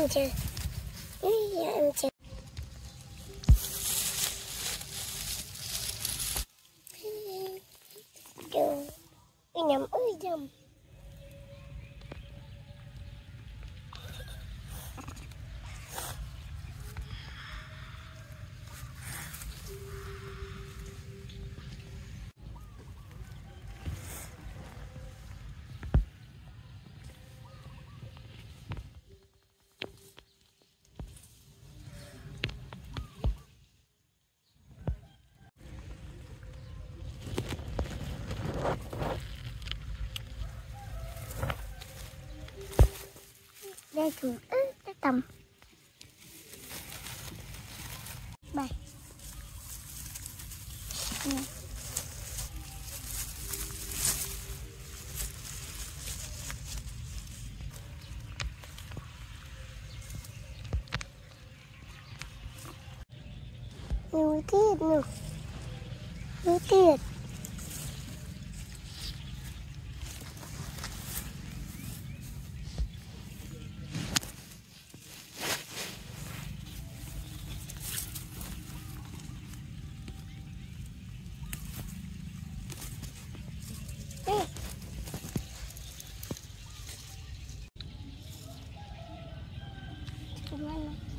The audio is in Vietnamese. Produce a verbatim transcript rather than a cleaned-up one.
em chưa? Giờ em chưa. Đường cái nhầm ơi nhầm. Đây thường ướt cái tầm bay nhiều tiệt nữa nhiều tiệt Come on.